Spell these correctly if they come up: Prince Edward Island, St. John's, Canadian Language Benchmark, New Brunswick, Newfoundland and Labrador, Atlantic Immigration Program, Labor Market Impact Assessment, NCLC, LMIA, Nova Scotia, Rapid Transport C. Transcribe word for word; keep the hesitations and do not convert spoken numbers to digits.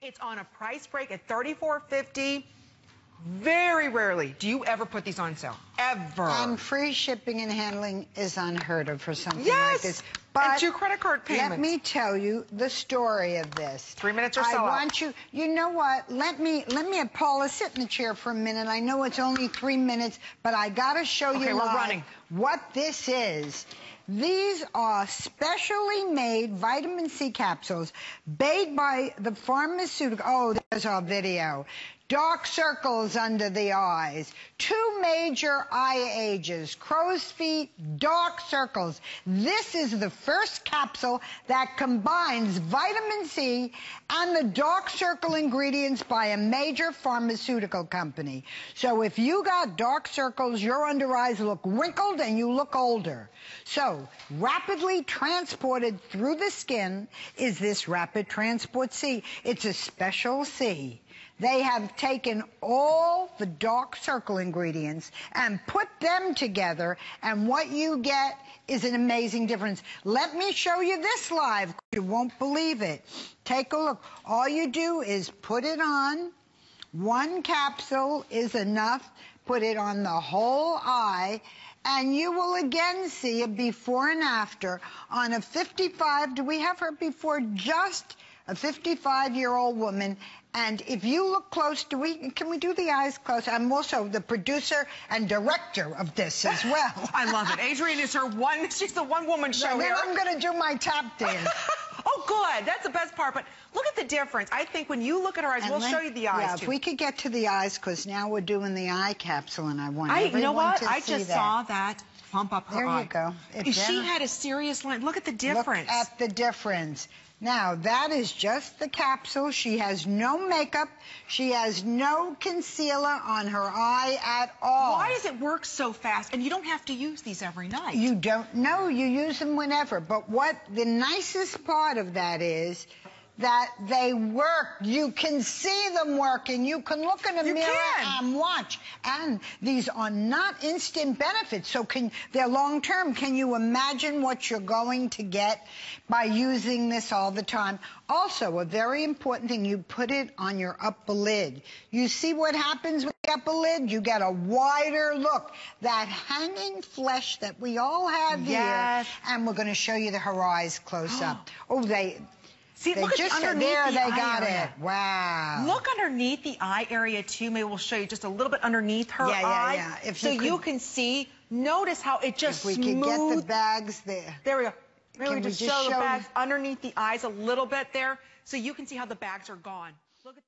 It's on a price break at thirty-four fifty. Very rarely do you ever put these on sale, ever. Um, free shipping and handling is unheard of for something yes. like this. But and two credit card payments. Let me tell you the story of this. Three minutes or so. I want out. you. You know what? Let me. Let me. Paula, sit in the chair for a minute. I know it's only three minutes, but I gotta show okay, you we're live running. what this is. These are specially made vitamin C capsules made by the pharmaceutical. Oh, there's our video. Dark circles under the eyes, two major eye ages, crow's feet, dark circles. This is the first capsule that combines vitamin C and the dark circle ingredients by a major pharmaceutical company. So if you got dark circles, your under eyes look wrinkled and you look older. So rapidly transported through the skin is this Rapid Transport C. It's a special C. They have taken all the dark circle ingredients and put them together, and what you get is an amazing difference. Let me show you this live. You won't believe it. Take a look. All you do is put it on. One capsule is enough. Put it on the whole eye, and you will again see a before and after on a fifty-five. Do we have her before? Just a fifty-five-year-old woman. And if you look close, do we, can we do the eyes close? I'm also the producer and director of this as well. I love it. Adrienne is her one, she's the one-woman show here. Then I'm going to do my tap dance. Oh, good. That's the best part. But look at the difference. I think when you look at her eyes, and we'll let, show you the eyes, yeah, too. If we could get to the eyes, because now we're doing the eye capsule, and I want I, everyone you know what? to I see that. I just saw that. Pump up her there eye. There you go. If she had a serious line. Look at the difference. Look at the difference. Now, that is just the capsule. She has no makeup. She has no concealer on her eye at all. Why does it work so fast? And you don't have to use these every night. You don't know. You use them whenever. But what the nicest part of that is that they work. You can see them working. You can look in a you mirror can. and watch. And these are not instant benefits, so can, they're long-term. Can you imagine what you're going to get by using this all the time? Also, a very important thing, you put it on your upper lid. You see what happens with the upper lid? You get a wider look. That hanging flesh that we all have yes. here. And we're going to show you the her eyes close up. Oh, they... See, they look just at underneath there, the they eye got area. it. Wow. Look underneath the eye area, too. Maybe we'll show you just a little bit underneath her yeah, yeah, eye. Yeah, yeah, So you, could, you can see, notice how it just smooth. If we smooth. could get the bags there. There we go. Really can just, we just show, show the bags underneath the eyes a little bit there so you can see how the bags are gone. Look at